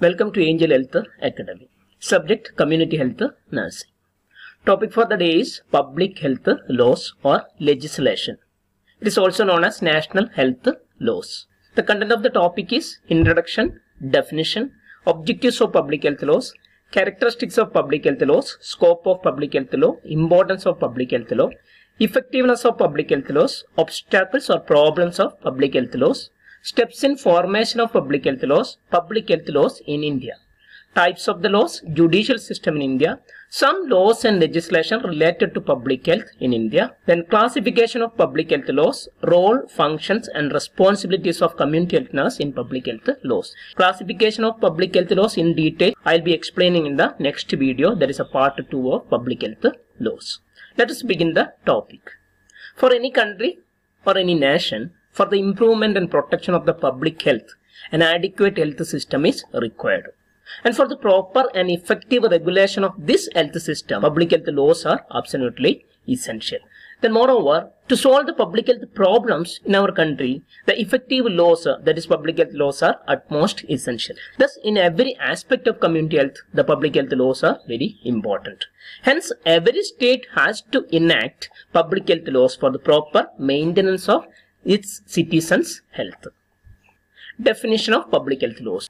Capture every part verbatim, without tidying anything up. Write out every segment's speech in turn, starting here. Welcome to Angel Health Academy. Subject Community Health Nursing. Topic for the day is Public Health Laws or Legislation. It is also known as National Health Laws. The content of the topic is Introduction, Definition, Objectives of Public Health Laws, Characteristics of Public Health Laws, Scope of Public Health Law, Importance of Public Health Law, Effectiveness of Public Health Laws, Obstacles or Problems of Public Health Laws, Steps in Formation of Public Health Laws, Public Health Laws in India, Types of the Laws, Judicial System in India, Some Laws and Legislation Related to Public Health in India, then Classification of Public Health Laws, Role, Functions and Responsibilities of Community Health Nurse in Public Health Laws. Classification of Public Health Laws in detail I will be explaining in the next video, that is a part two of Public Health Laws. Let us begin the topic. For any country or any nation, for the improvement and protection of the public health, an adequate health system is required. And for the proper and effective regulation of this health system, public health laws are absolutely essential. Then moreover, to solve the public health problems in our country, the effective laws, that is public health laws, are utmost essential. Thus, in every aspect of community health, the public health laws are very important. Hence, every state has to enact public health laws for the proper maintenance of its citizens' health. Definition of public health laws.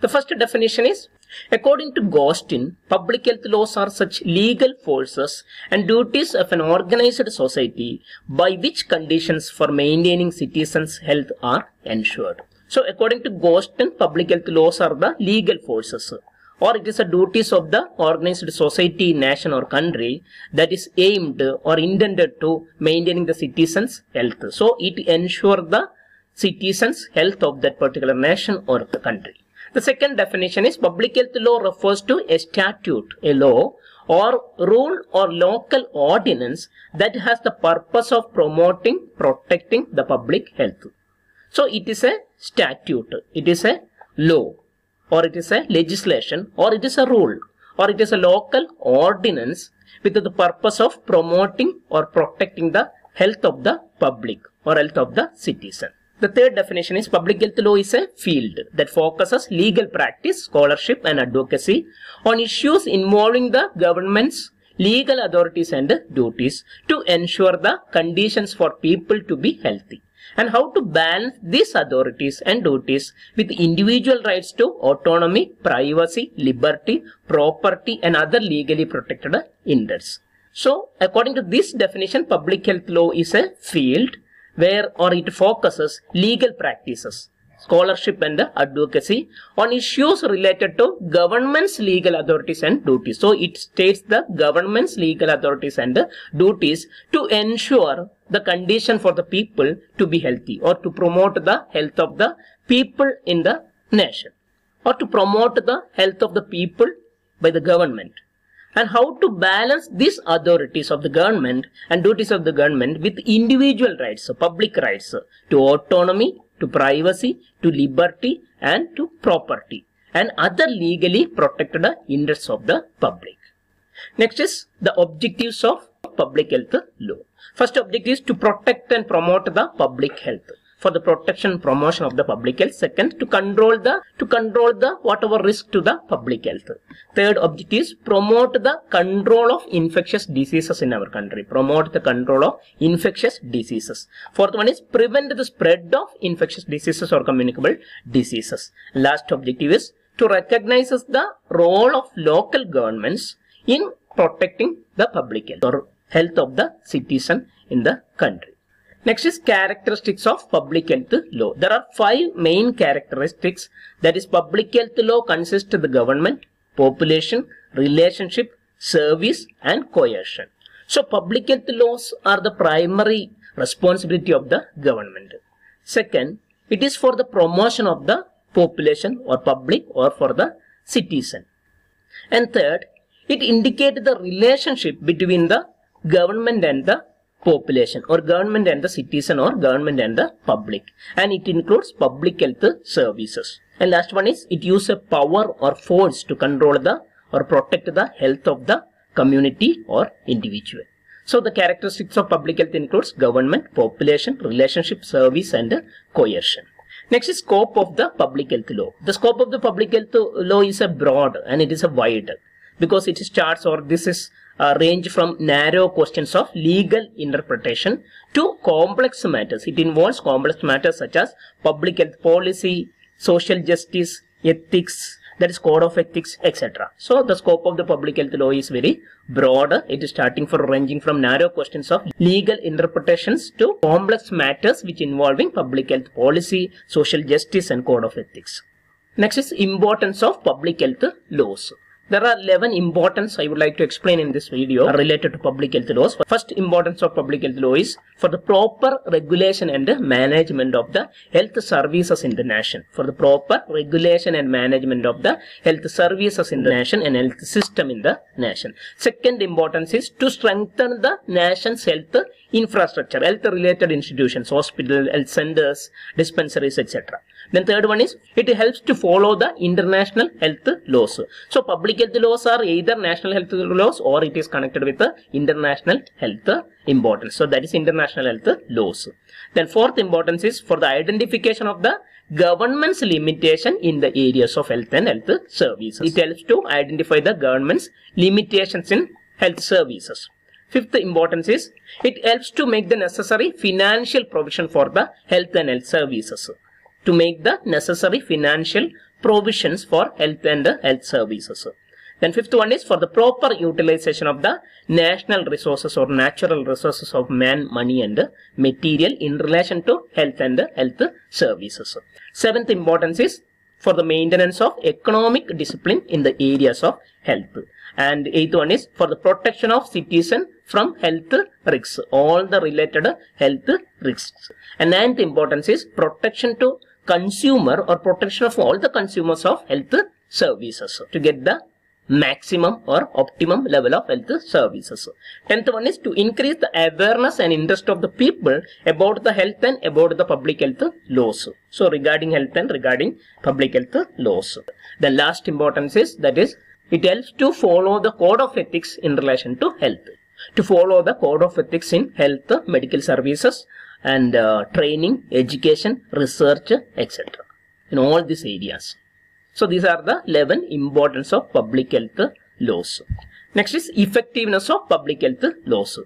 The first definition is, according to Gostin, public health laws are such legal forces and duties of an organized society by which conditions for maintaining citizens' health are ensured. So, according to Gostin, public health laws are the legal forces, or it is the duties of the organized society, nation or country, that is aimed or intended to maintaining the citizens' health. So, it ensures the citizens' health of that particular nation or the country. The second definition is, public health law refers to a statute, a law or rule or local ordinance that has the purpose of promoting, protecting the public health. So, it is a statute, it is a law or it is a legislation or it is a rule or it is a local ordinance with the purpose of promoting or protecting the health of the public or health of the citizen. The third definition is, public health law is a field that focuses legal practice, scholarship and advocacy on issues involving the governments, legal authorities and duties to ensure the conditions for people to be healthy and how to balance these authorities and duties with individual rights to autonomy, privacy, liberty, property and other legally protected interests. So, according to this definition, public health law is a field where or it focuses legal practices, scholarship and advocacy on issues related to government's legal authorities and duties. So, it states the government's legal authorities and duties to ensure the condition for the people to be healthy or to promote the health of the people in the nation or to promote the health of the people by the government, and how to balance these authorities of the government and duties of the government with individual rights, public rights to autonomy, to privacy, to liberty and to property and other legally protected interests of the public. Next is the objectives of public health law. First objective is to protect and promote the public health. For the protection and promotion of the public health. Second, to control the to control the whatever risk to the public health. Third objective is promote the control of infectious diseases in our country. Promote the control of infectious diseases. Fourth one is prevent the spread of infectious diseases or communicable diseases. Last objective is to recognize the role of local governments in protecting the public health or health of the citizen in the country. Next is characteristics of public health law. There are five main characteristics, that is public health law consists of the government, population, relationship, service and coercion. So, public health laws are the primary responsibility of the government. Second, it is for the promotion of the population or public or for the citizen. And third, it indicates the relationship between the government and the population or government and the citizen or government and the public, and it includes public health services. And last one is it uses power or force to control the or protect the health of the community or individual. So, the characteristics of public health includes government, population, relationship, service and coercion. Next is scope of the public health law. The scope of the public health law is a broad and it is a wide because it starts or this is uh, range from narrow questions of legal interpretation to complex matters. It involves complex matters such as public health policy, social justice, ethics, that is code of ethics, et cetera. So the scope of the public health law is very broad. It is starting from ranging from narrow questions of legal interpretations to complex matters which involving public health policy, social justice and code of ethics. Next is importance of public health laws. There are eleven importance I would like to explain in this video related to public health laws. First importance of public health law is for the proper regulation and management of the health services in the nation. For the proper regulation and management of the health services in the nation and health system in the nation. Second importance is to strengthen the nation's health infrastructure, health related institutions, hospitals, health centers, dispensaries, et cetera. Then third one is it helps to follow the international health laws. So public health laws are either national health laws or it is connected with the international health importance. So that is international health laws. Then fourth importance is for the identification of the government's limitation in the areas of health and health services. It helps to identify the government's limitations in health services. Fifth importance is it helps to make the necessary financial provision for the health and health services. To make the necessary financial provisions for health and health services. Then fifth one is for the proper utilization of the national resources or natural resources of man, money and material in relation to health and health services. Seventh importance is for the maintenance of economic discipline in the areas of health. And eighth one is for the protection of citizens from health risks, all the related health risks. And ninth importance is protection to consumer or protection of all the consumers of health services to get the maximum or optimum level of health services. Tenth one is to increase the awareness and interest of the people about the health and about the public health laws. So regarding health and regarding public health laws. The last importance is that is it helps to follow the code of ethics in relation to health. To follow the code of ethics in health, medical services and uh, training, education, research, et cetera. In all these areas. So these are the eleven importance of public health laws. Next is effectiveness of public health laws.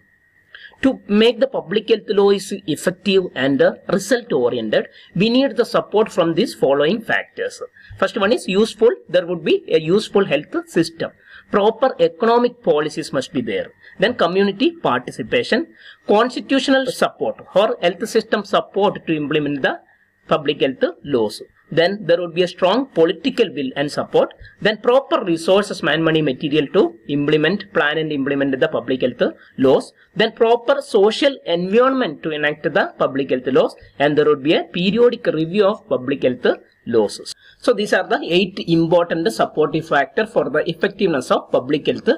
To make the public health laws effective and result oriented, we need the support from these following factors. First one is useful. There would be a useful health system. Proper economic policies must be there. Then community participation, constitutional support or health system support to implement the public health laws. Then there would be a strong political will and support. Then proper resources, man, money, material to implement, plan and implement the public health laws. Then proper social environment to enact the public health laws. And there would be a periodic review of public health laws. So these are the eight important supportive factors for the effectiveness of public health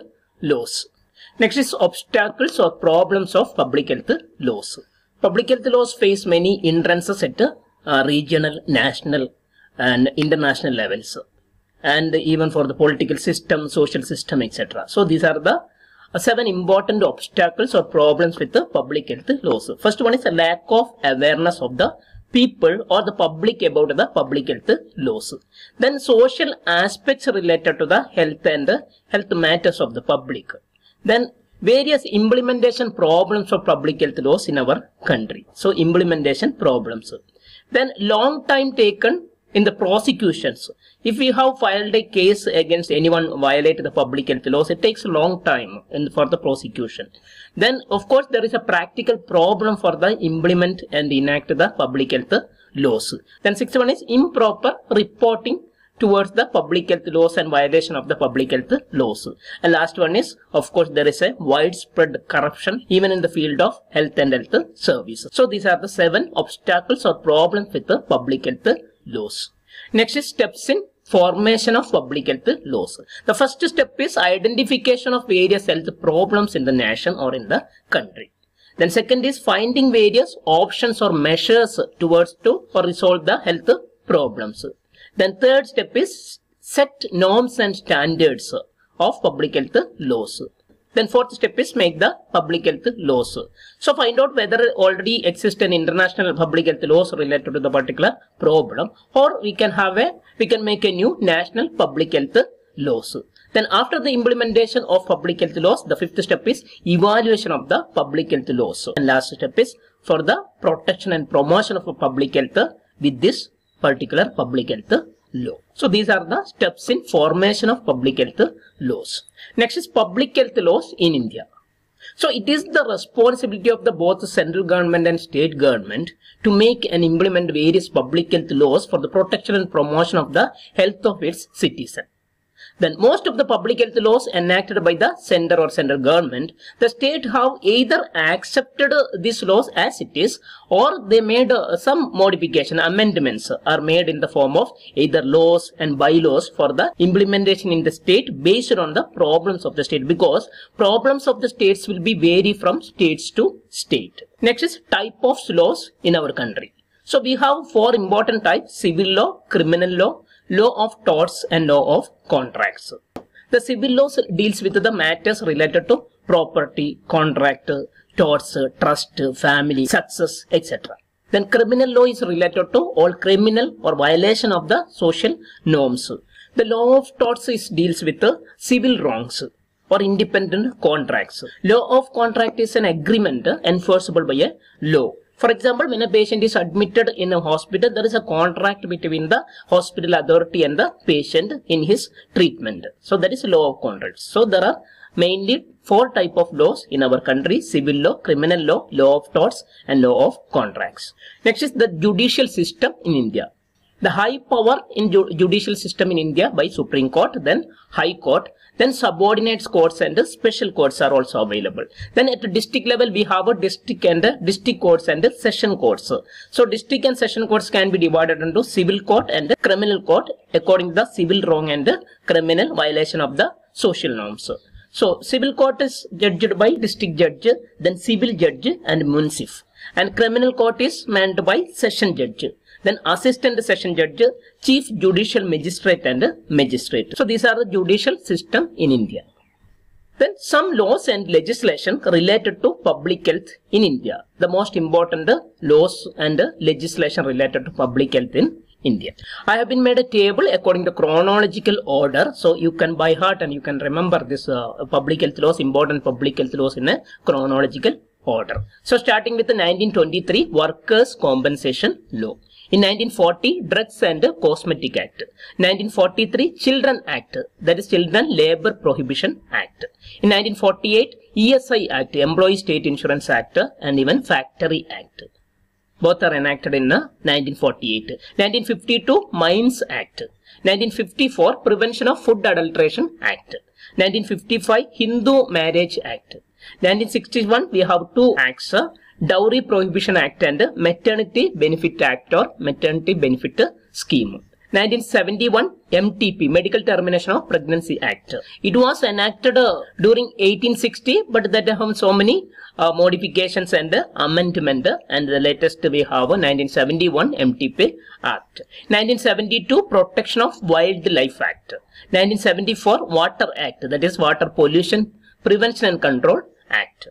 laws. Next is obstacles or problems of public health laws. Public health laws face many hindrances at Uh, regional, national and international levels and even for the political system, social system, et cetera. So these are the uh, seven important obstacles or problems with the public health laws. First one is a lack of awareness of the people or the public about the public health laws. Then social aspects related to the health and the health matters of the public. Then various implementation problems of public health laws in our country. So implementation problems. Then long time taken in the prosecutions. If we have filed a case against anyone violate the public health laws, it takes a long time in, for the prosecution. Then of course there is a practical problem for the implement and enact the public health laws. Then sixth one is improper reporting towards the public health laws and violation of the public health laws. And last one is, of course, there is a widespread corruption even in the field of health and health services. So these are the seven obstacles or problems with the public health laws. Next is steps in formation of public health laws. The first step is identification of various health problems in the nation or in the country. Then second is finding various options or measures towards to or resolve the health problems. Then third step is set norms and standards of public health laws. Then fourth step is make the public health laws. So find out whether already exists an international public health laws related to the particular problem, or we can have a we can make a new national public health laws. Then after the implementation of public health laws, the fifth step is evaluation of the public health laws. And last step is for the protection and promotion of public health with this particular public health law. So these are the steps in formation of public health laws. Next is public health laws in India. So it is the responsibility of the both the central government and state government to make and implement various public health laws for the protection and promotion of the health of its citizens. Then most of the public health laws enacted by the center or central government, the state have either accepted these laws as it is, or they made uh, some modification, amendments are made in the form of either laws and bylaws for the implementation in the state based on the problems of the state, because problems of the states will be vary from states to state. Next is type of laws in our country. So we have four important types: civil law, criminal law, law of torts, and law of contracts. The civil laws deals with the matters related to property, contract, torts, trust, family, success, et cetera. Then criminal law is related to all criminal or violation of the social norms. The law of torts is deals with the civil wrongs or independent contracts. Law of contract is an agreement enforceable by a law. For example, when a patient is admitted in a hospital, there is a contract between the hospital authority and the patient in his treatment. So that is law of contracts. So there are mainly four types of laws in our country: civil law, criminal law, law of torts, and law of contracts. Next is the judicial system in India. The high power in ju judicial system in India by Supreme Court, then High Court, then subordinate courts and special courts are also available. Then at the district level, we have a district and a district courts and a session courts. So district and session courts can be divided into civil court and criminal court according to the civil wrong and criminal violation of the social norms. So civil court is judged by district judge, then civil judge and munsif. And criminal court is manned by session judge, then assistant session judge, chief judicial magistrate and magistrate. So these are the judicial system in India. Then some laws and legislation related to public health in India. The most important laws and legislation related to public health in India. I have been made a table according to chronological order, so you can by heart and you can remember this uh, public health laws, important public health laws in a chronological order. So starting with the nineteen twenty-three Workers' Compensation Law. In nineteen forty, Drugs and Cosmetic Act. nineteen forty-three, Children Act, that is Children Labour Prohibition Act. In nineteen forty-eight, E S I Act, Employee State Insurance Act, and even Factory Act. Both are enacted in nineteen forty-eight. nineteen fifty-two, Mines Act. nineteen fifty-four, Prevention of Food Adulteration Act. nineteen fifty-five, Hindu Marriage Act. nineteen sixty-one, we have two acts: Dowry Prohibition Act and Maternity Benefit Act or Maternity Benefit Scheme. nineteen seventy-one, M T P, Medical Termination of Pregnancy Act. It was enacted uh, during eighteen sixty, but that have so many uh, modifications and uh, amendment, uh, and the latest we have uh, nineteen seventy-one M T P Act. nineteen seventy-two, Protection of Wildlife Act. nineteen seventy-four, Water Act, that is Water Pollution Prevention and Control Act.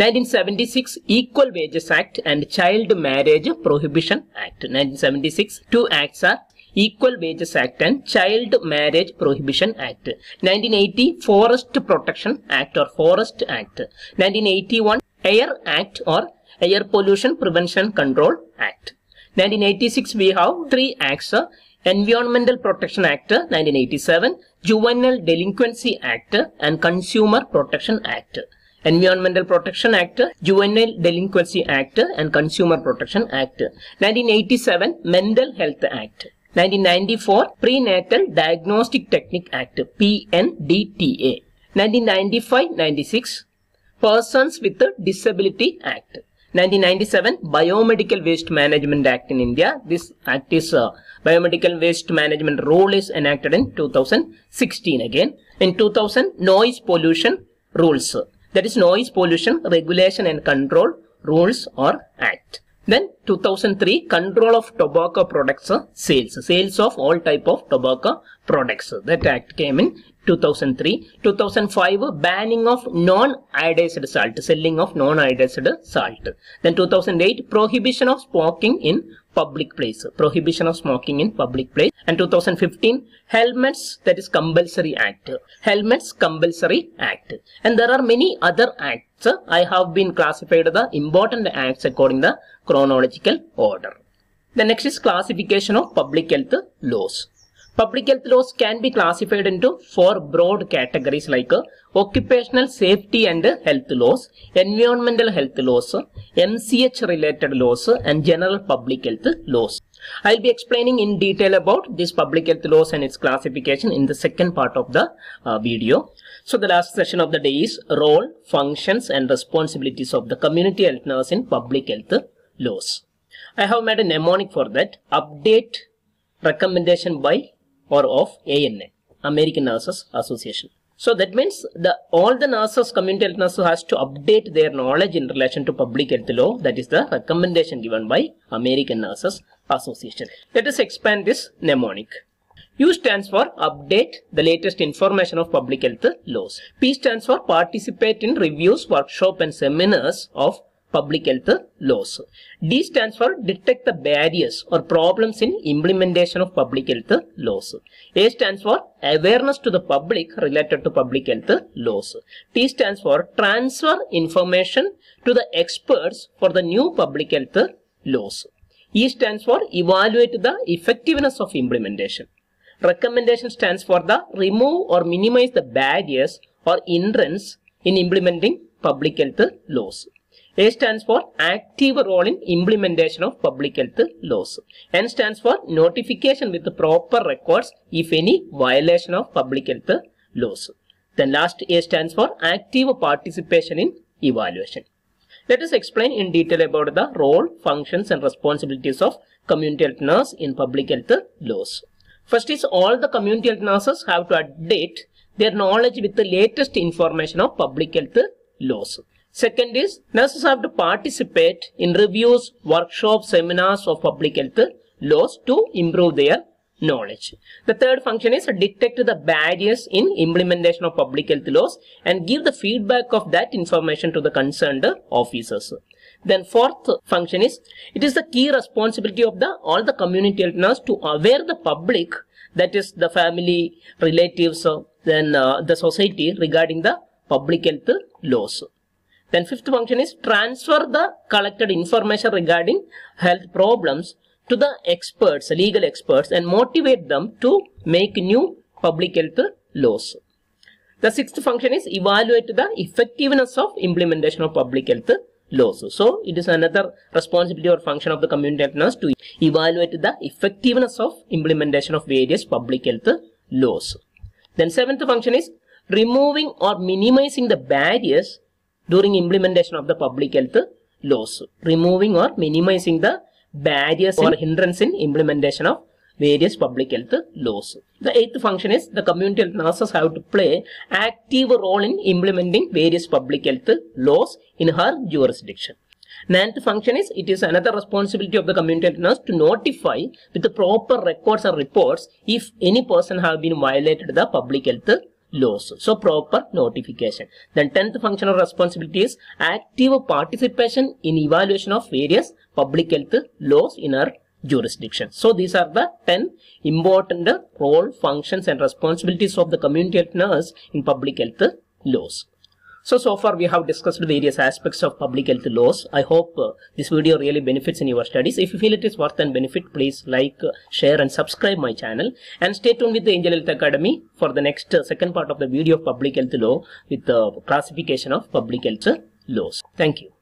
nineteen seventy-six, Equal Wages Act and Child Marriage Prohibition Act. nineteen seventy-six, two acts are Equal Wages Act and Child Marriage Prohibition Act. nineteen eighty, Forest Protection Act or Forest Act. nineteen eighty-one, Air Act or Air Pollution Prevention and Control Act. nineteen eighty-six, we have three acts: Environmental Protection Act nineteen eighty-seven, Juvenile Delinquency Act, and Consumer Protection Act. Environmental Protection Act, Juvenile Delinquency Act, and Consumer Protection Act. nineteen eighty-seven, Mental Health Act. nineteen ninety-four, Prenatal Diagnostic Technique Act, P N D T A. nineteen ninety-five ninety-six, Persons with Disability Act. nineteen ninety-seven, Biomedical Waste Management Act in India. This act is uh, Biomedical Waste Management Rule is enacted in two thousand sixteen again. In two thousand, Noise Pollution Rules, that is Noise Pollution Regulation and Control Rules or Act. Then two thousand three, Control of Tobacco Products Sales, Sales of all type of tobacco products. That act came in two thousand three. two thousand five, Banning of non-iodized salt, selling of non-iodized salt. Then two thousand eight, Prohibition of smoking in public place, prohibition of smoking in public place. And two thousand fifteen, Helmets, that is Compulsory Act, Helmets Compulsory Act. And there are many other acts. So, I have been classified the important acts according to the chronological order. The next is classification of public health laws. Public health laws can be classified into four broad categories like uh, occupational safety and health laws, environmental health laws, M C H related laws, and general public health laws. I'll be explaining in detail about this public health laws and its classification in the second part of the uh, video. So the last session of the day is role, functions and responsibilities of the community health nurse in public health laws. I have made a mnemonic for that. Update recommendation by or of A N A, American Nurses Association. So that means the all the nurses, community health nurses has to update their knowledge in relation to public health law. That is the recommendation given by American Nurses Association. Let us expand this mnemonic. U stands for update the latest information of public health laws. P stands for participate in reviews, workshops and seminars of public health laws. D stands for detect the barriers or problems in implementation of public health laws. A stands for awareness to the public related to public health laws. T stands for transfer information to the experts for the new public health laws. E stands for evaluate the effectiveness of implementation. Recommendation stands for the remove or minimize the barriers or hindrance in implementing public health laws. A stands for active role in implementation of public health laws. N stands for notification with the proper records if any violation of public health laws. Then last, A stands for active participation in evaluation. Let us explain in detail about the role, functions and responsibilities of community health nurse in public health laws. First is all the community health nurses have to update their knowledge with the latest information of public health laws. Second is, nurses have to participate in reviews, workshops, seminars of public health laws to improve their knowledge. The third function is detect the barriers in implementation of public health laws and give the feedback of that information to the concerned officers. Then fourth function is, it is the key responsibility of the all the community health nurse to aware the public, that is the family, relatives, then uh, the society regarding the public health laws. Then fifth function is transfer the collected information regarding health problems to the experts, legal experts, and motivate them to make new public health laws. The sixth function is evaluate the effectiveness of implementation of public health laws. So it is another responsibility or function of the community health nurse to evaluate the effectiveness of implementation of various public health laws. Then seventh function is removing or minimizing the barriers during implementation of the public health laws. Removing or minimizing the barriers or hindrance in implementation of various public health laws. The eighth function is the community health nurses have to play active role in implementing various public health laws in her jurisdiction. Ninth function is, it is another responsibility of the community health nurse to notify with the proper records or reports if any person have been violated the public health laws. So proper notification. Then tenth function or responsibility is active participation in evaluation of various public health laws in our jurisdiction. So these are the ten important role, functions and responsibilities of the community health nurse in public health laws. So, so far we have discussed various aspects of public health laws. I hope uh, this video really benefits in your studies. If you feel it is worth and benefit, please like, uh, share and subscribe my channel. And stay tuned with the Angel Health Academy for the next uh, second part of the video of public health law with the uh, classification of public health laws. Thank you.